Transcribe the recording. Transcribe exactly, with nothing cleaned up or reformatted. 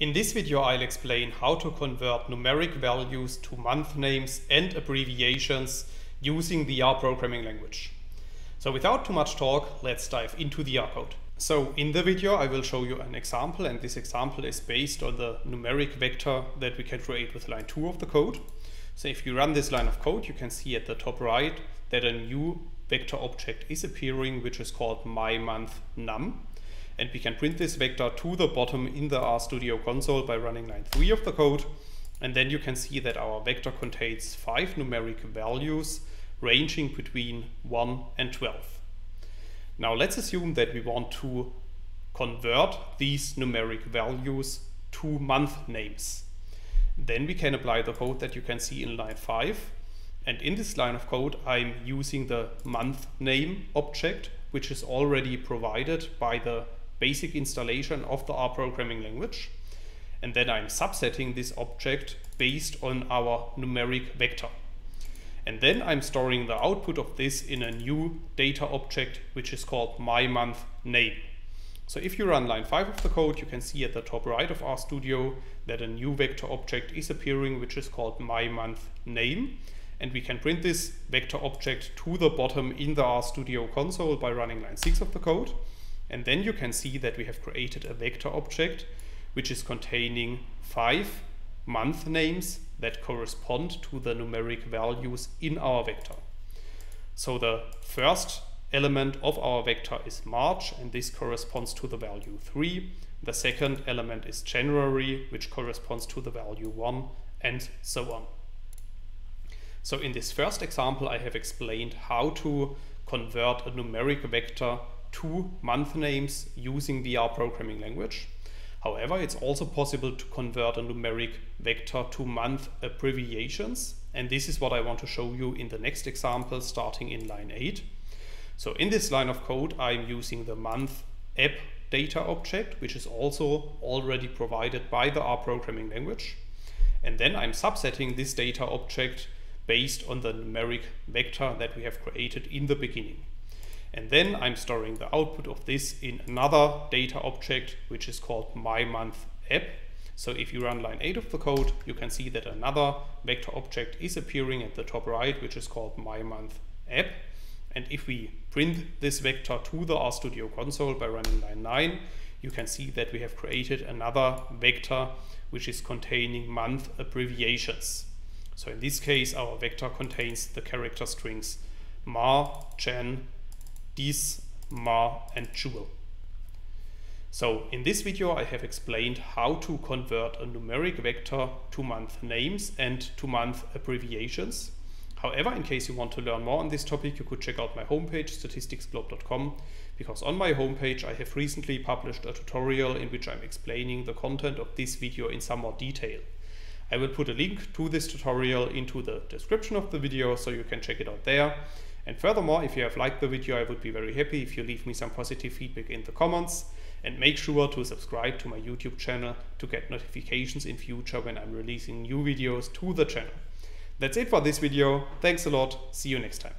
In this video I'll explain how to convert numeric values to month names and abbreviations using the R programming language. So without too much talk, let's dive into the R code. So in the video I will show you an example, and this example is based on the numeric vector that we can create with line two of the code. So if you run this line of code, you can see at the top right that a new vector object is appearing, which is called my month num. And we can print this vector to the bottom in the RStudio console by running line three of the code. And then you can see that our vector contains five numeric values ranging between one and twelve. Now let's assume that we want to convert these numeric values to month names. Then we can apply the code that you can see in line five. And in this line of code, I'm using the month name object, which is already provided by the basic installation of the R programming language. And then I'm subsetting this object based on our numeric vector. And then I'm storing the output of this in a new data object, which is called my month name. So if you run line five of the code, you can see at the top right of RStudio that a new vector object is appearing, which is called my month name. And we can print this vector object to the bottom in the RStudio console by running line six of the code. And then you can see that we have created a vector object which is containing five month names that correspond to the numeric values in our vector. So the first element of our vector is March, and this corresponds to the value three. The second element is January, which corresponds to the value one, and so on. So in this first example, I have explained how to convert a numeric vector to month names using the R programming language. However, it's also possible to convert a numeric vector to month abbreviations. And this is what I want to show you in the next example, starting in line eight. So in this line of code, I'm using the month dot abb data object, which is also already provided by the R programming language. And then I'm subsetting this data object based on the numeric vector that we have created in the beginning. And then I'm storing the output of this in another data object, which is called my month app. So if you run line eight of the code, you can see that another vector object is appearing at the top right, which is called my month app. And if we print this vector to the RStudio console by running line nine, you can see that we have created another vector which is containing month abbreviations. So in this case, our vector contains the character strings mar, jan, dis, mar, and jewel. So in this video, I have explained how to convert a numeric vector to month names and to month abbreviations. However, in case you want to learn more on this topic, you could check out my homepage, statistics globe dot com, because on my homepage, I have recently published a tutorial in which I'm explaining the content of this video in some more detail. I will put a link to this tutorial into the description of the video, so you can check it out there. And furthermore, if you have liked the video, I would be very happy if you leave me some positive feedback in the comments, and make sure to subscribe to my YouTube channel to get notifications in future when I'm releasing new videos to the channel. That's it for this video. Thanks a lot. See you next time.